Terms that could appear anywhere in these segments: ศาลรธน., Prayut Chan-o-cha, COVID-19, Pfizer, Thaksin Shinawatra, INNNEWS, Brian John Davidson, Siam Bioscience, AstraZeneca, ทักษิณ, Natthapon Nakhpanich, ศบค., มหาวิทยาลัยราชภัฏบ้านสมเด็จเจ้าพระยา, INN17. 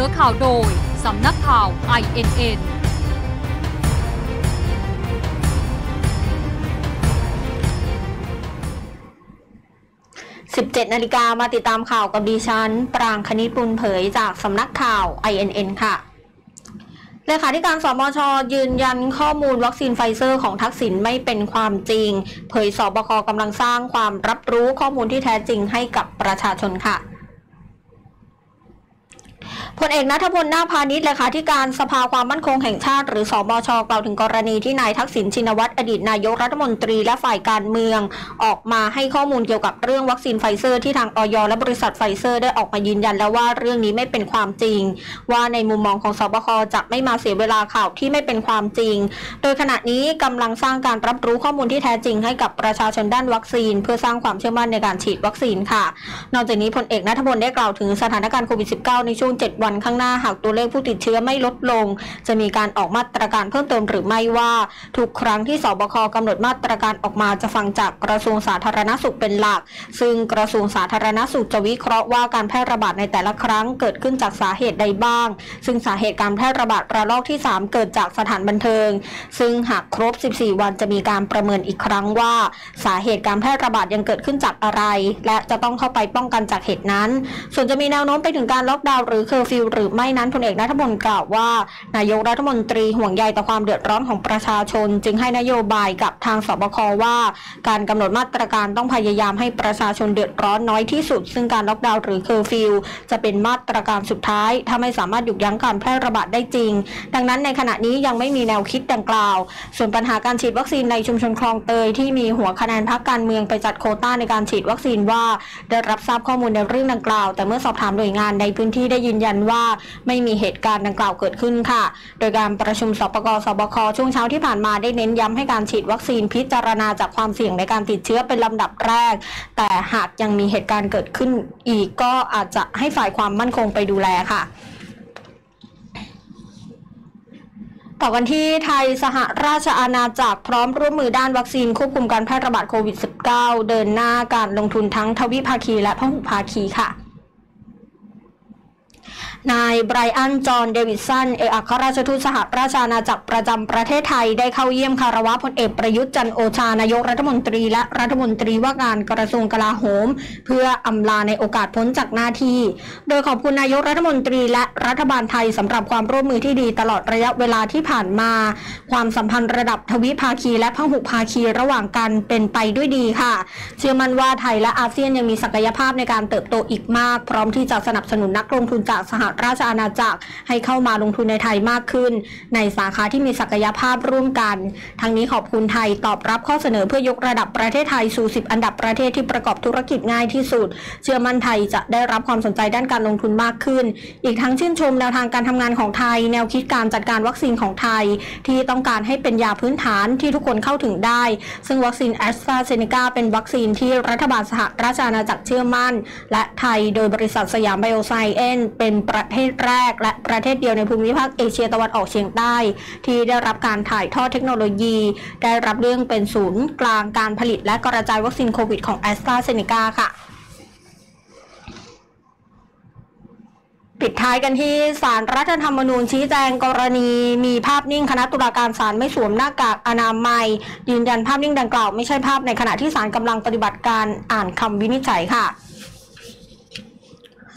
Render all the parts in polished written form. นอข่าวโดยสำนักข่าว INN17 นาฬิกามาติดตามข่าวกับดิฉันปรางคณิต ปุณเผยจากสำนักข่าว INN ค่ะเลขาธิการสบช.ยืนยันข้อมูลวัคซีนไฟเซอร์ของทักษิณไม่เป็นความจริงเผยสบค.กำลังสร้างความรับรู้ข้อมูลที่แท้จริงให้กับประชาชนค่ะพลเอกณัฐพล นาคพานิชเลขาธิการสภาความมั่นคงแห่งชาติหรือสบช.กล่าวถึงกรณีที่นายทักษิณชินวัตรอดีตนายกรัฐมนตรีและฝ่ายการเมืองออกมาให้ข้อมูลเกี่ยวกับเรื่องวัคซีนไฟเซอร์ที่ทางอย.และบริษัทไฟเซอร์ได้ออกมายืนยันแล้วว่าเรื่องนี้ไม่เป็นความจริงว่าในมุมมองของสบค.จะไม่มาเสียเวลาข่าวที่ไม่เป็นความจริงโดยขณะนี้กำลังสร้างการรับรู้ข้อมูลที่แท้จริงให้กับประชาชนด้านวัคซีนเพื่อสร้างความเชื่อมั่นในการฉีดวัคซีนค่ะนอกจากนี้พลเอกณัฐพลได้กล่าวถึงสถานการณ์โควิด -19 ในช่วง7วันข้างหน้าหากตัวเลขผู้ติดเชื้อไม่ลดลงจะมีการออกมาตรการเพิ่มเติมหรือไม่ว่าทุกครั้งที่สบค.กำหนดมาตรการออกมาจะฟังจากกระทรวงสาธารณสุขเป็นหลักซึ่งกระทรวงสาธารณสุขจะวิเคราะห์ว่าการแพร่ระบาดในแต่ละครั้งเกิดขึ้นจากสาเหตุใดบ้างซึ่งสาเหตุการแพร่ระบาดระลอกที่3เกิดจากสถานบันเทิงซึ่งหากครบ14วันจะมีการประเมินอีกครั้งว่าสาเหตุการแพร่ระบาดยังเกิดขึ้นจากอะไรและจะต้องเข้าไปป้องกันจากเหตุนั้นส่วนจะมีแนวโน้มไปถึงการล็อกดาวน์หรือเคอร์ฟิวหรือไม่นั้นพลเอกณัฐพลกล่าวว่านายกรัฐมนตรีห่วงใยต่อความเดือดร้อนของประชาชนจึงให้นโยบายกับทางสบค.ว่าการกำหนดมาตรการต้องพยายามให้ประชาชนเดือดร้อนน้อยที่สุดซึ่งการล็อกดาวน์หรือเคอร์ฟิวจะเป็นมาตรการสุดท้ายถ้าไม่สามารถหยุดยั้งการแพร่ระบาดได้จริงดังนั้นในขณะนี้ยังไม่มีแนวคิดดังกล่าวส่วนปัญหาการฉีดวัคซีนในชุมชนคลองเตยที่มีหัวคะแนนพรรคการเมืองไปจัดโควต้าในการฉีดวัคซีนว่าได้รับทราบข้อมูลในเรื่องดังกล่าวแต่เมื่อสอบถามหน่วยงานในพื้นที่ได้ยืนยันว่าไม่มีเหตุการณ์ดังกล่าวเกิดขึ้นค่ะโดยการประชุมสบค.ช่วงเช้าที่ผ่านมาได้เน้นย้ำให้การฉีดวัคซีนพิจารณาจากความเสี่ยงในการติดเชื้อเป็นลำดับแรกแต่หากยังมีเหตุการณ์เกิดขึ้นอีกก็อาจจะให้ฝ่ายความมั่นคงไปดูแลค่ะต่อกันที่ไทยสหราชอาณาจักรพร้อมร่วมมือด้านวัคซีนควบคุมการแพร่ระบาดโควิด -19 เดินหน้าการลงทุนทั้งทวิภาคีและพหุภาคีค่ะนายไบรอัน จอห์น เดวิดสัน เอกอัครราชทูตสหราชอาณาจักรประจำประเทศไทยได้เข้าเยี่ยมคารวะพลเอกประยุทธ์จันทร์โอชานายกรัฐมนตรีและรัฐมนตรีว่าการกระทรวงกลาโหมเพื่ออำลาในโอกาสพ้นจากหน้าที่โดยขอบคุณนายกรัฐมนตรีและรัฐบาลไทยสำหรับความร่วมมือที่ดีตลอดระยะเวลาที่ผ่านมาความสัมพันธ์ระดับทวิภาคีและพหุภาคีระหว่างกันเป็นไปด้วยดีค่ะเชื่อมั่นว่าไทยและอาเซียนยังมีศักยภาพในการเติบโตอีกมากพร้อมที่จะสนับสนุนนักลงทุนจากสหราชอาณาจักรให้เข้ามาลงทุนในไทยมากขึ้นในสาขาที่มีศักยภาพร่วมกันทั้งนี้ขอบคุณไทยตอบรับข้อเสนอเพื่อยกระดับประเทศไทยสู่10อันดับประเทศที่ประกอบธุรกิจง่ายที่สุดเชื่อมั่นไทยจะได้รับความสนใจด้านการลงทุนมากขึ้นอีกทั้งชื่นชมแนวทางการทำงานของไทยแนวคิดการจัดการวัคซีนของไทยที่ต้องการให้เป็นยาพื้นฐานที่ทุกคนเข้าถึงได้ซึ่งวัคซีนแอสตราเซเนกาเป็นวัคซีนที่รัฐบาลสหราชอาณาจักรเชื่อมั่นและไทยโดยบริษัทสยามไบโอไซเอนซ์เป็นประเทศแรกและประเทศเดียวในภูมิภาคเอเชียตะวันออกเฉียงใต้ที่ได้รับการถ่ายทอดเทคโนโลยีได้รับเรื่องเป็นศูนย์กลางการผลิตและกระจายวัคซีนโควิดของ AstraZeneca ค่ะปิดท้ายกันที่ศาลรัฐธรรมนูญชี้แจงกรณีมีภาพนิ่งคณะตุลาการศาลไม่สวมหน้ากากอนามัยยืนยันภาพนิ่งดังกล่าวไม่ใช่ภาพในขณะที่ศาลกำลังปฏิบัติการอ่านคำวินิจฉัยค่ะ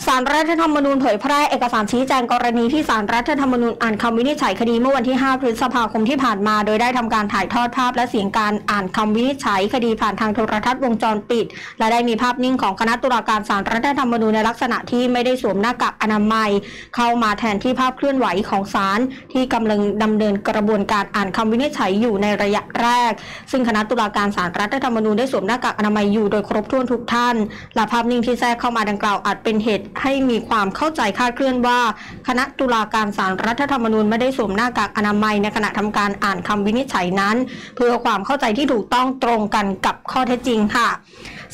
ศาลรัฐธรรมนูญเผยแพร่เอกสารชี้แจงกรณีที่ศาลรัฐธรรมนูญอ่านคำวินิจฉัยคดีเมื่อวันที่5พฤษภาคมที่ผ่านมาโดยได้ทำการถ่ายทอดภาพและเสียงการอ่านคำวินิจฉัยคดีผ่านทางโทรทัศน์วงจรปิดและได้มีภาพนิ่งของคณะตุลาการศาลรัฐธรรมนูญในลักษณะที่ไม่ได้สวมหน้ากากอนามัยเข้ามาแทนที่ภาพเคลื่อนไหวของศาลที่กำลังดำเนินกระบวนการอ่านคำวินิจฉัยอยู่ในระยะแรกซึ่งคณะตุลาการศาลรัฐธรรมนูญได้สวมหน้ากากอนามัยอยู่โดยครบถ้วนทุกท่านและภาพนิ่งที่แทรกเข้ามาดังกล่าวอาจเป็นเหตุให้มีความเข้าใจคลาดเคลื่อนว่าคณะตุลาการศาลรัฐธรรมนูญไม่ได้สวมหน้ากากอนามัยในขณะทำการอ่านคำวินิจฉัยนั้นเพื่อความเข้าใจที่ถูกต้องตรงกันกับข้อเท็จจริงค่ะ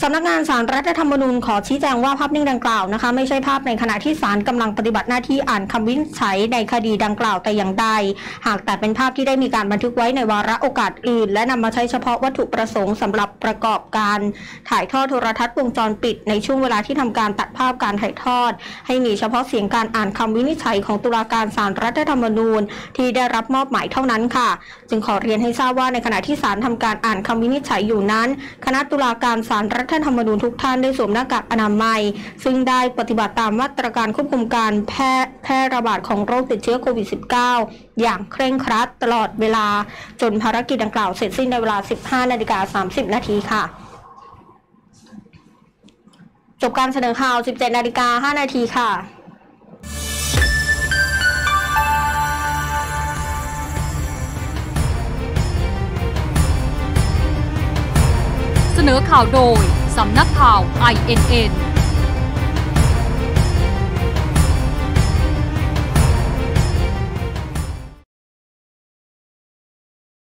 สำนักงานศาลรัฐธรรมนูญขอชี้แจงว่าภาพนิ่งดังกล่าวนะคะไม่ใช่ภาพในขณะที่ศาลกำลังปฏิบัติหน้าที่อ่านคำวินิจฉัยในคดีดังกล่าวแต่อย่างใดหากแต่เป็นภาพที่ได้มีการบันทึกไว้ในวาระโอกาสอื่นและนำมาใช้เฉพาะวัตถุประสงค์สำหรับประกอบการถ่ายทอดโทรทัศน์วงจรปิดในช่วงเวลาที่ทำการตัดภาพการถ่ายทอดให้มีเฉพาะเสียงการอ่านคำวินิจฉัยของตุลาการศาลรัฐธรรมนูญที่ได้รับมอบหมายเท่านั้นค่ะจึงขอเรียนให้ทราบว่าในขณะที่ศาลทำการอ่านคำวินิจฉัยอยู่นั้นคณะตุลาการศาลรัฐธรรมนูญทุกท่านได้สวมหน้ากากอนามัยซึ่งได้ปฏิบัติตามมาตรการควบคุมการแพร่ระบาดของโรคติดเชื้อโควิด -19 อย่างเคร่งครัดตลอดเวลาจนภารกิจดังกล่าวเสร็จสิ้นในเวลา 15.30 นาทีค่ะจบการเสนอข่าว 17.05 นาทีค่ะเสนอข่าวโดยสำนักข่าว INN